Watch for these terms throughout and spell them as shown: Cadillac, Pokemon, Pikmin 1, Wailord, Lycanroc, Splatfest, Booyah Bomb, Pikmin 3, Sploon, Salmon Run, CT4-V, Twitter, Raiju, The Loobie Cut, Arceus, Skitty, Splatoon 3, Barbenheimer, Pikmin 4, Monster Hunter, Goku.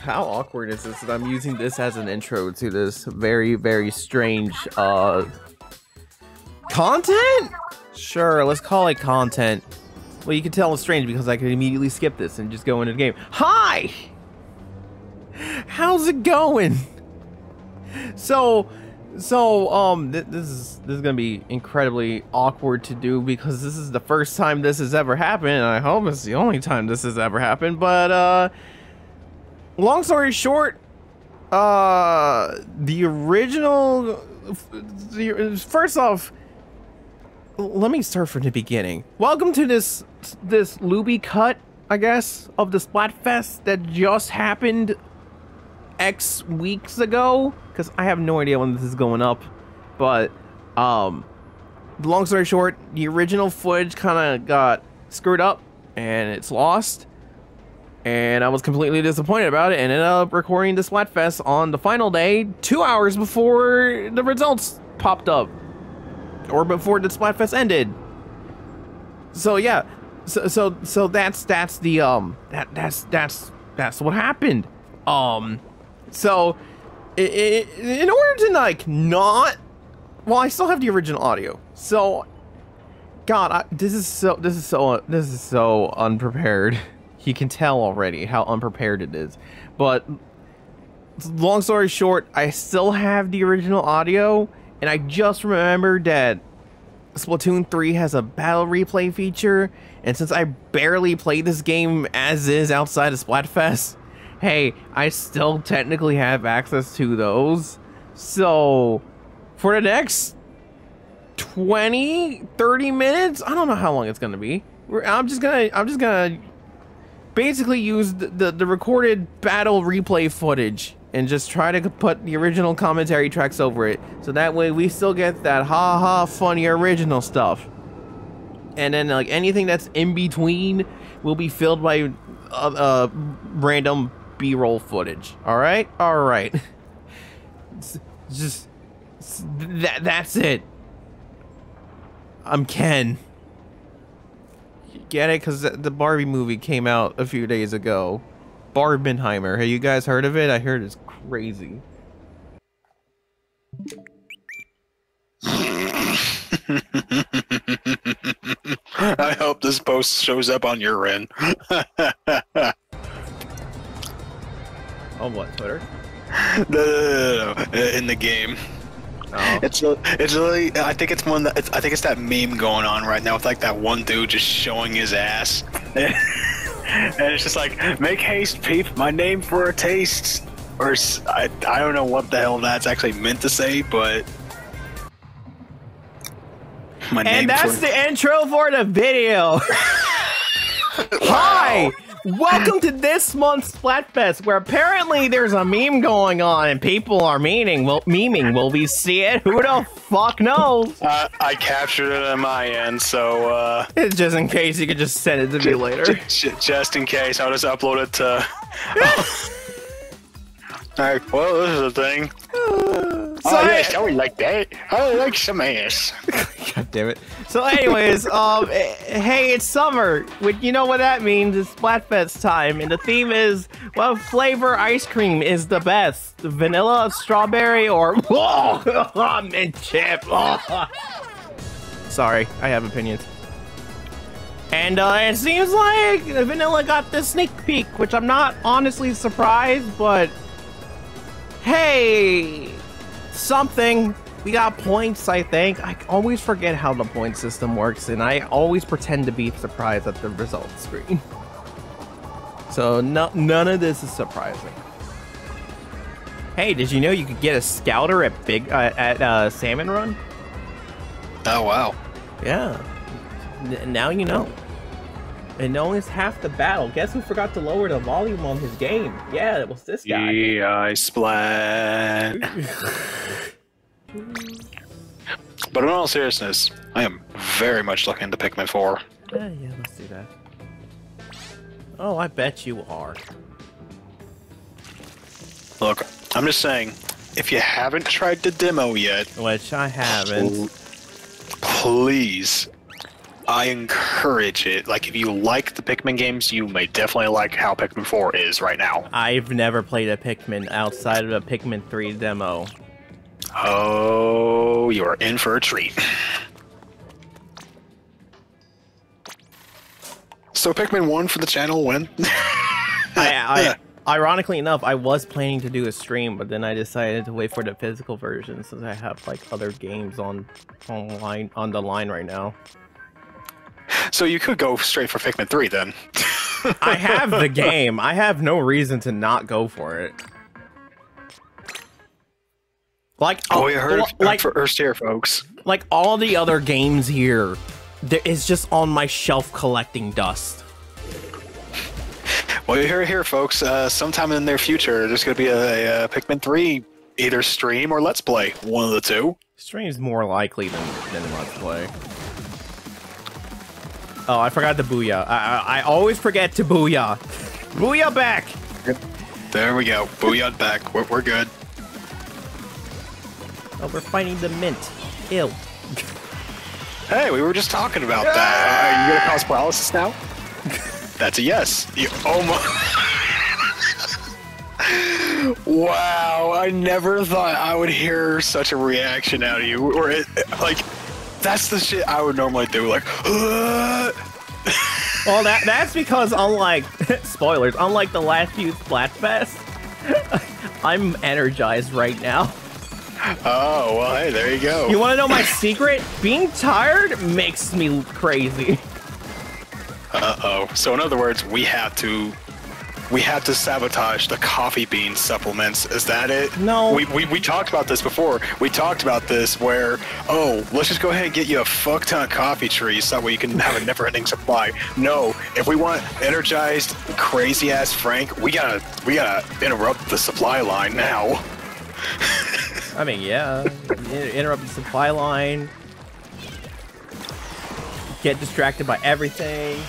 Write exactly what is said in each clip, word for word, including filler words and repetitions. How awkward is this that I'm using this as an intro to this very, very strange, uh... content? Sure, let's call it content. Well, you can tell it's strange because I can immediately skip this and just go into the game. Hi! How's it going? So, so, um, th this is, this is gonna be incredibly awkward to do because this is the first time this has ever happened, and I hope it's the only time this has ever happened, but, uh... long story short, uh, the original, the, first off, let me start from the beginning. Welcome to this, this Loobie Cut, I guess, of the Splatfest that just happened X weeks ago, because I have no idea when this is going up, but, um, long story short, the original footage kind of got screwed up, and it's lost. And I was completely disappointed about it and ended up recording the Splatfest on the final day, two hours before the results popped up. Or before the Splatfest ended. So yeah. So so so that's that's the um that that's that's that's what happened. Um so it, it, in order to like not well, I still have the original audio. So God, I, this is so this is so this is so unprepared. You can tell already how unprepared it is. But long story short, I still have the original audio, and I just remembered that Splatoon three has a battle replay feature, and since I barely play this game as is outside of Splatfest, hey, I still technically have access to those. So for the next twenty, thirty minutes, I don't know how long it's gonna be. I'm just gonna I'm just gonna basically used the, the, the recorded battle replay footage and just try to put the original commentary tracks over it, so that way we still get that ha ha funny original stuff, and then like anything that's in between will be filled by uh, uh, random b-roll footage. Alright? Alright. Just that that's it. I'm Ken. Get it? Because the Barbie movie came out a few days ago. Barbenheimer. Have you guys heard of it? I heard it's crazy. I hope this post shows up on your end. On what, Twitter? No, no, no, no. In the game. Oh. It's it's really I think it's one that it's, I think it's that meme going on right now with like that one dude just showing his ass, and, and it's just like, make haste, peep, my name for a taste, or I I don't know what the hell that's actually meant to say, but my name. And that's for... the intro for the video. Hi. Welcome to this month's Splatfest, where apparently there's a meme going on and people are memeing. Well, memeing. Will we see it? Who the fuck knows? Uh, I captured it on my end, so uh, it's just in case. You could just send it to me later. Just in case, I'll just upload it to. Like, well, this is a thing. Uh, so oh yes, I would like that. I like some ass. God damn it. So anyways, um, hey, it's summer. You know what that means? It's Splatfest time, and the theme is, what flavor ice cream is the best? Vanilla, strawberry, or whoa, mint chip. Oh. Sorry, I have opinions. And uh, it seems like Vanilla got the sneak peek, which I'm not honestly surprised, but. Hey, something. We got points, I think. I always forget how the point system works, and I always pretend to be surprised at the result screen. So no, none of this is surprising. Hey, did you know you could get a scouter at Big uh, at uh, Salmon Run? Oh wow! Yeah. N now you know. And knowing half the battle. Guess who forgot to lower the volume on his game? Yeah, it was this guy. Yeah, I splat. But in all seriousness, I am very much looking into Pikmin four. Yeah, uh, yeah, let's do that. Oh, I bet you are. Look, I'm just saying, if you haven't tried the demo yet... Which I haven't. Pl please. I encourage it. Like, if you like the Pikmin games, you may definitely like how Pikmin four is right now. I've never played a Pikmin outside of a Pikmin three demo. Oh, you are in for a treat. So Pikmin one for the channel when? I, I, ironically enough, I was planning to do a stream, but then I decided to wait for the physical version since I have like other games on online on the line right now. So you could go straight for Pikmin three then. I have the game. I have no reason to not go for it. Like oh, you heard like for first here, folks. Like all the other games here, there is just on my shelf collecting dust. Well, you hear it here, folks. Uh, sometime in the near future, there's going to be a, a Pikmin three either stream or Let's Play. One of the two. Stream's more likely than, than Let's Play. Oh, I forgot the Booyah. I, I, I always forget to Booyah. Booyah back! There we go. Booyah back. We're, we're good. Oh, we're fighting the mint. Ew. Hey, we were just talking about yeah! that. Are you going to cause paralysis now? That's a yes. You almost. Wow, I never thought I would hear such a reaction out of you. Or it, like, that's the shit I would normally do. Like, uh! Well, that that's because unlike spoilers, unlike the last few Splatfest, I'm energized right now. Oh well, hey, there you go. You want to know my secret? Being tired makes me crazy. Uh-oh. So in other words, we have to we have to sabotage the coffee bean supplements. Is that it? No. We, we, we talked about this before. We talked about this where, oh, let's just go ahead and get you a fuck ton of coffee trees so that way you can have a never-ending supply. No. If we want energized, crazy-ass Frank, we gotta, we gotta interrupt the supply line now. I mean, yeah. Interrupt the supply line. Get distracted by everything.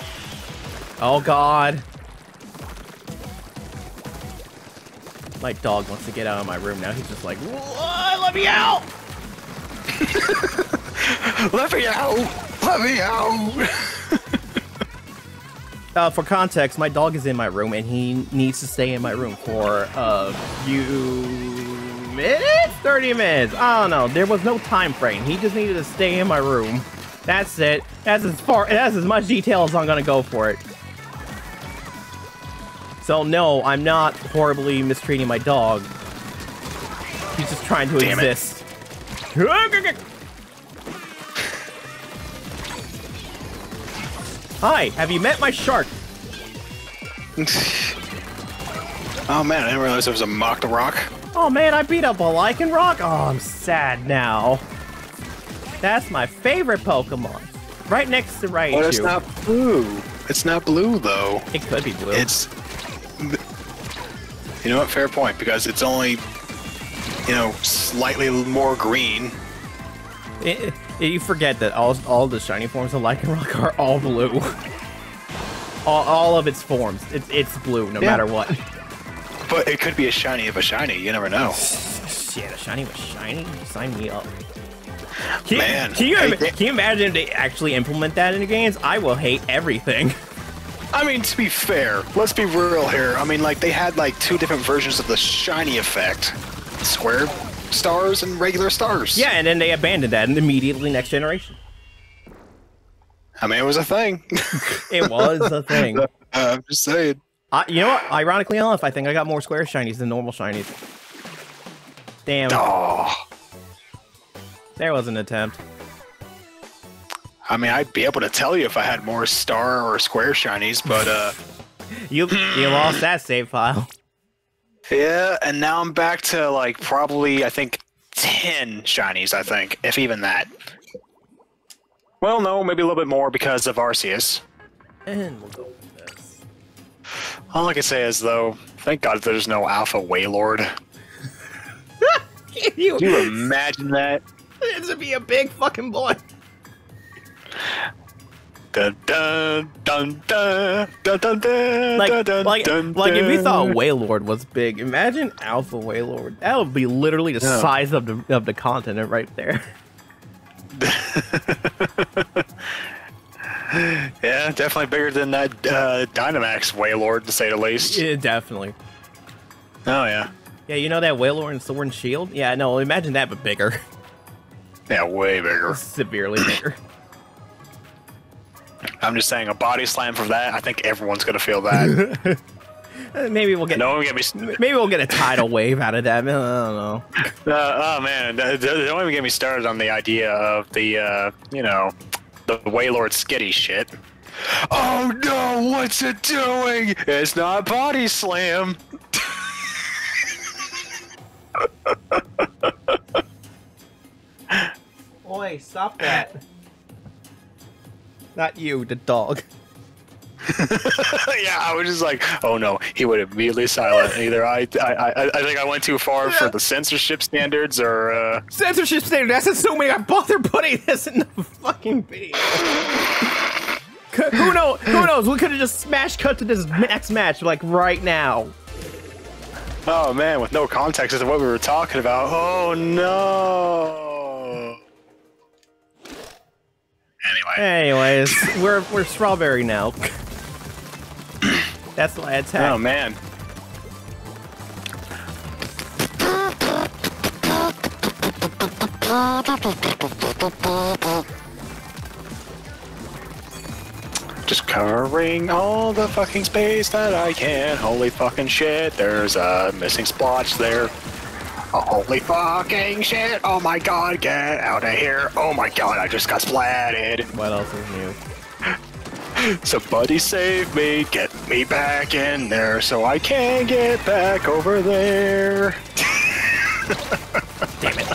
Oh god. My dog wants to get out of my room now. He's just like, what? Let me out! Let me out! Let me out! uh, for context, my dog is in my room and he needs to stay in my room for a few minutes? thirty minutes. I don't know. There was no time frame. He just needed to stay in my room. That's it. That's as far. That's as much detail as I'm gonna go for it. So no, I'm not horribly mistreating my dog. He's just trying to Damn exist. It. Hi. Have you met my shark? Oh man, I didn't realize there was a Lycanroc. Oh man, I beat up a Lycanroc. Oh, I'm sad now. That's my favorite Pokemon. Right next to Raiju. But it's not blue. It's not blue, though. It could be blue. It's... You know what? Fair point, because it's only, you know, slightly more green. It, it, you forget that all, all the shiny forms of Lycanroc are all blue. all, all of its forms. It, it's blue, no yeah. matter what. But it could be a shiny of a shiny. You never know. Shit, a shiny of a shiny? Sign me up. Can you, Man, can, you, can you imagine if they actually implement that in the games? I will hate everything. I mean, to be fair, let's be real here. I mean, like, they had, like, two different versions of the shiny effect. Square stars and regular stars. Yeah, and then they abandoned that and immediately next generation. I mean, it was a thing. It was a thing. Uh, I'm just saying. I, you know what? Ironically enough, I think I got more square shinies than normal shinies. Damn. Oh. There was an attempt. I mean, I'd be able to tell you if I had more star or square shinies, but uh, you you lost that save file. Yeah, and now I'm back to like probably I think ten shinies. I think, if even that. Well, no, maybe a little bit more because of Arceus. And we'll go with this. All I can say is though, thank God there's no Alpha Waylord. Can you, you imagine that? This would be a big fucking boy. Dun dun dun dun dun dun dun. Like, dun, like, dun, like dun. If you thought Waylord was big, imagine Alpha Waylord. That would be literally the no. size of the of the continent right there. Yeah, definitely bigger than that uh, Dynamax Wailord, to say the least. Yeah, definitely. Oh, yeah. Yeah, you know that Wailord in Sword and Shield? Yeah, no, imagine that, but bigger. Yeah, way bigger. Severely bigger. I'm just saying, a body slam for that, I think everyone's going to feel that. Maybe we'll get no one get me maybe we'll get a tidal wave out of that. I don't know. Uh, oh man, don't even get me started on the idea of the uh, you know, the Wailord Skitty shit. Oh no, what's it doing? It's not body slam. Oi, stop that! Not you, the dog. Yeah, I was just like, oh no, he would immediately silent. Either I, I, I, I think I went too far yeah. for the censorship standards, or uh... censorship standards. That's assuming I bother putting this in the fucking video. Who knows? Who knows? We could have just smash cut to this next match like right now. Oh man, with no context as to what we were talking about. Oh no. Anyway. Anyways, we're we're strawberry now. That's why I attacked. Oh man. Just covering all the fucking space that I can. Holy fucking shit, there's a missing splotch there. Oh, holy fucking shit! Oh my god, get out of here! Oh my god, I just got splatted! What else is new? Somebody save me, get me back in there so I can get back over there. Damn it.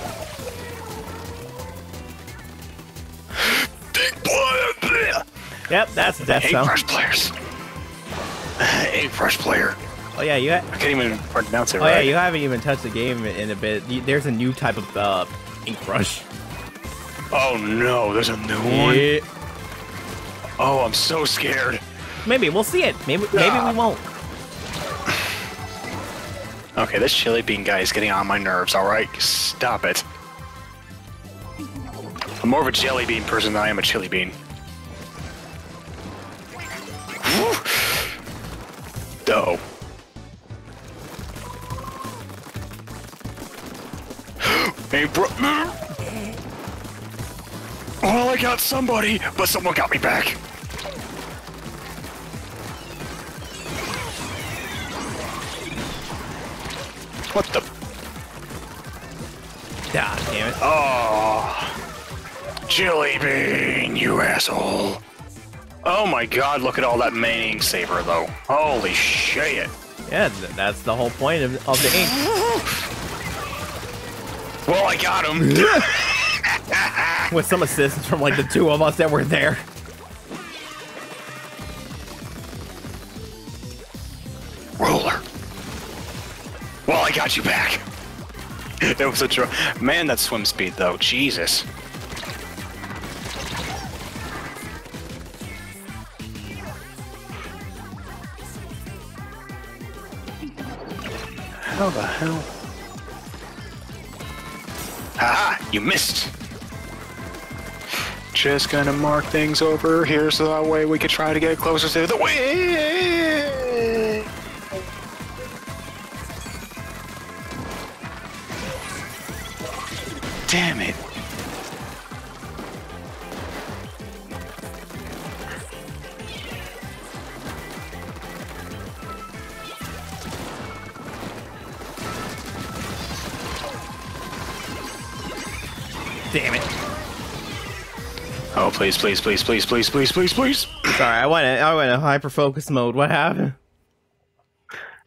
Big player. Yep, that's the death zone. Eight fresh players. Eight fresh player. Oh yeah, you ha I can't even pronounce it oh, right. Oh yeah, you haven't even touched the game in a bit. There's a new type of uh, ink rush. Oh no, there's a new one? Yeah. Oh, I'm so scared. Maybe we'll see it. Maybe maybe ah. we won't. Okay, this chili bean guy is getting on my nerves, alright? Stop it. I'm more of a jelly bean person than I am a chili bean. Doh. Hey, bro. Well, I got somebody, but someone got me back. What the? God damn it. Oh. Jelly bean, you asshole. Oh my god, look at all that main ink saver, though. Holy shit. Yeah, that's the whole point of, of the ink. Well, I got him. With some assistance from like the two of us that were there. Roller. Well, I got you back. It was a tro- man, that swim speed though, Jesus. How the hell? Haha, you missed. Just gonna mark things over here so that way we could try to get closer to the win. Damn it. Damn it. Oh please, please, please, please, please, please, please, please! Sorry, I went. I went in hyper focus mode. What happened?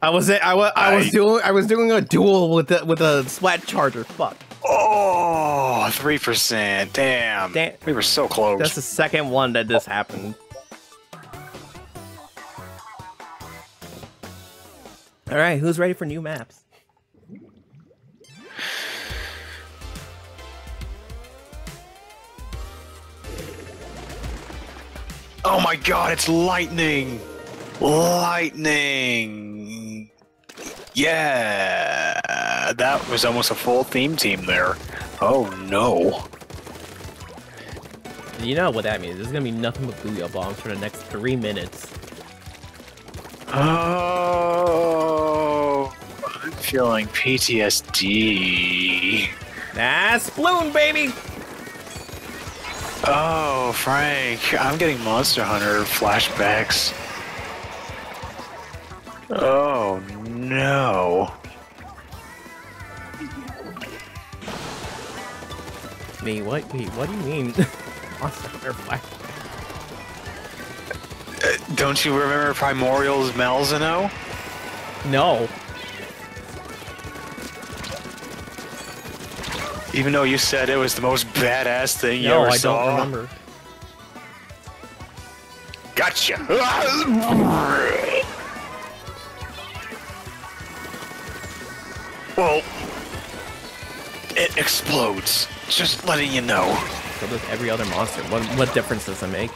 I was. I was. I was I, doing. I was doing a duel with the, with a splat charger. Fuck. Oh, three percent. Damn. Damn. We were so close. That's the second one that this happened. All right, who's ready for new maps? Oh my god, it's lightning! Lightning! Yeah! That was almost a full theme team there. Oh no. You know what that means. There's gonna be nothing but Booyah Bombs for the next three minutes. Oh, I'm feeling P T S D. That's Sploon, baby! Oh, Frank, I'm getting Monster Hunter flashbacks. Oh, no. Wait, what? Wait, what do you mean? Monster Hunter flashbacks? Uh, don't you remember Primordial's Malzano? No. Even though you said it was the most badass thing you no, ever I saw. No, I don't remember. Gotcha! Well, it explodes. Just letting you know. So does every other monster. What, what difference does it make?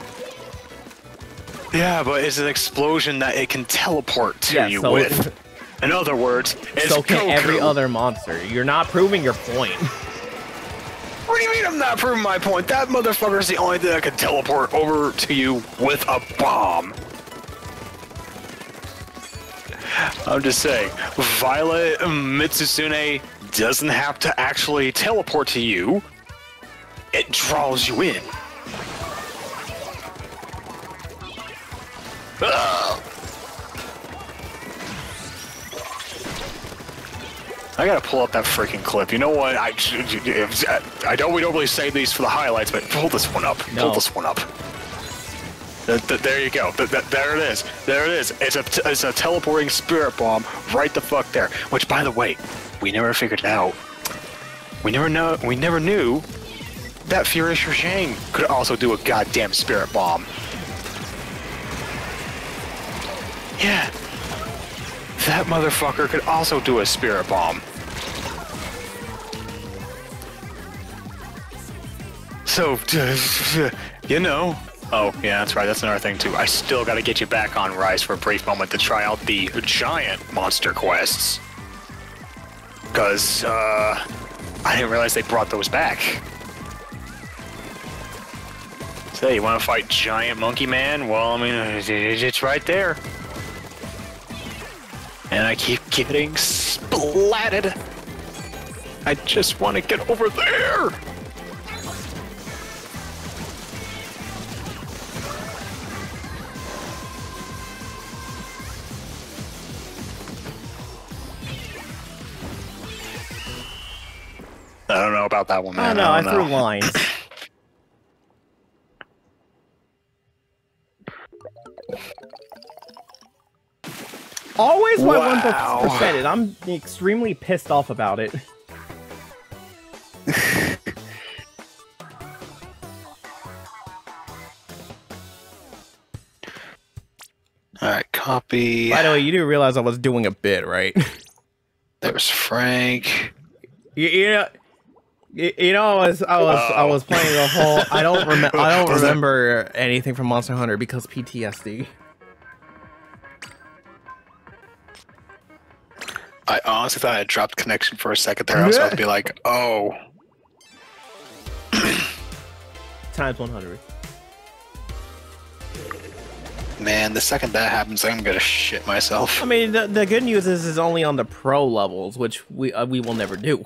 Yeah, but it's an explosion that it can teleport to yeah, you so with. In other words, it's so can Goku. Every other monster. You're not proving your point. What do you mean I'm not proving my point? That motherfucker's the only thing that can teleport over to you with a bomb. I'm just saying, Violet Mitsusune doesn't have to actually teleport to you. It draws you in. Ugh. I gotta pull up that freaking clip. You know what? I, I know we don't really save these for the highlights, but pull this one up. No. Pull this one up. The, the, there you go. The, the, there it is. There it is. It's a, it's a teleporting spirit bomb right the fuck there. Which, by the way, we never figured out. We never know. We never knew that Furious Shang could also do a goddamn spirit bomb. Yeah. That motherfucker could also do a spirit bomb. So, you know. Oh, yeah, that's right. That's another thing, too. I still gotta get you back on Rise for a brief moment to try out the giant monster quests. Because, uh, I didn't realize they brought those back. So, you wanna fight Giant Monkey Man? Well, I mean, it's right there. And I keep getting splatted. I just want to get over there. I don't know about that one, man. Oh, no, I, I threw lines. Always my wow. one percent. I'm extremely pissed off about it. All right, copy. By the way, you didn't realize I was doing a bit, right? There's Frank. You, you know, you, you know, I was, I was, oh. I was playing the whole. I don't remember. I don't remember anything from Monster Hunter because P T S D. I honestly thought I had dropped connection for a second there. I was about to be like, oh. Times one hundred. Man, the second that happens, I'm going to shit myself. I mean, the, the good news is it's only on the pro levels, which we uh, we will never do.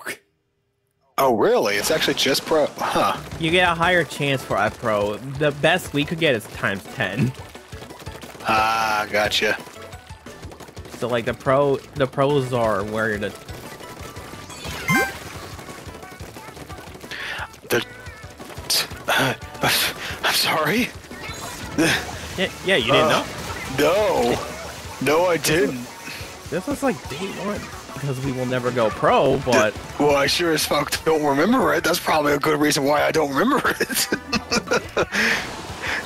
Oh, really? It's actually just pro? Huh. You get a higher chance for a pro. The best we could get is times ten. Ah, gotcha. So like the pro, the pros are where the the. Uh, I'm sorry. Yeah, yeah, you didn't uh, know. No, no, I didn't. This was like day one because we will never go pro. But well, I sure as fuck don't remember it. That's probably a good reason why I don't remember it.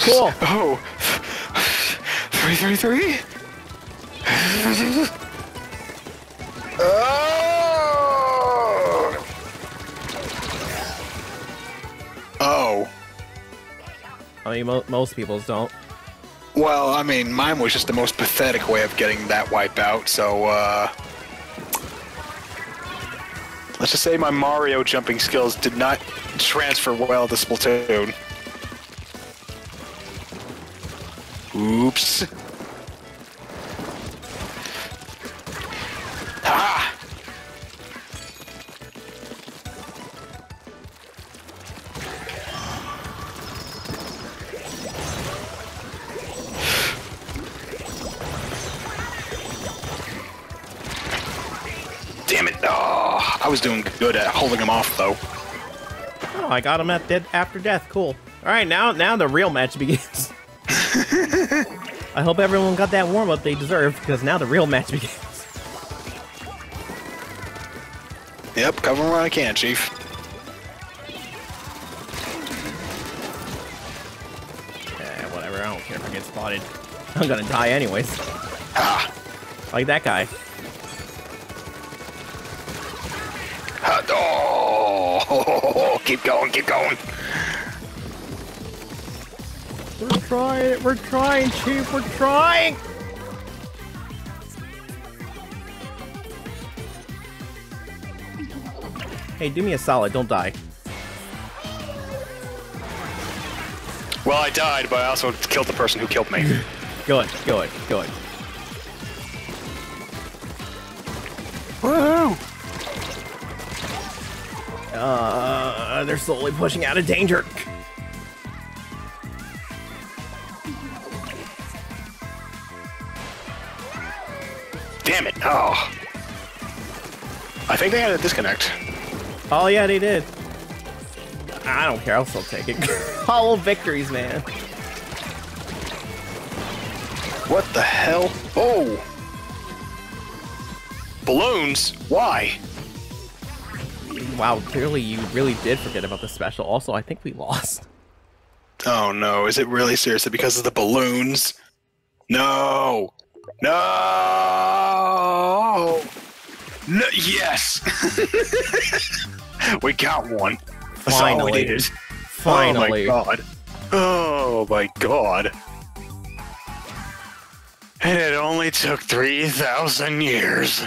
Cool. Oh, three, three, three. Oh! Oh. I mean, mo most people's don't. Well, I mean, mine was just the most pathetic way of getting that wipeout, so, uh... let's just say my Mario jumping skills did not transfer well to Splatoon. Oops. Ah! Damn it. Oh, I was doing good at holding him off, though. Oh, I got him at dead after death. Cool. All right, now now the real match begins. I hope everyone got that warm-up they deserved, because now the real match begins. Yep, cover where I can, Chief. Eh, whatever, I don't care if I get spotted. I'm gonna die anyways. Ah. Like that guy. Ah, oh, keep going, keep going. We're trying, we're trying, Chief, we're trying! Hey, do me a solid, don't die. Well, I died, but I also killed the person who killed me. Good, good, good. Woohoo! Uh, they're slowly pushing out of danger. Damn it! Oh, I think they had a disconnect. Oh yeah, they did. I don't care. I'll still take it. Hollow victories, man. What the hell? Oh, balloons? Why? Wow, clearly you really did forget about the special. Also, I think we lost. Oh no! Is it really seriously because of the balloons? No. No! No! Yes! We got one. That's Finally. all we needed. Finally. Oh my god. Oh my god. And it only took three thousand years.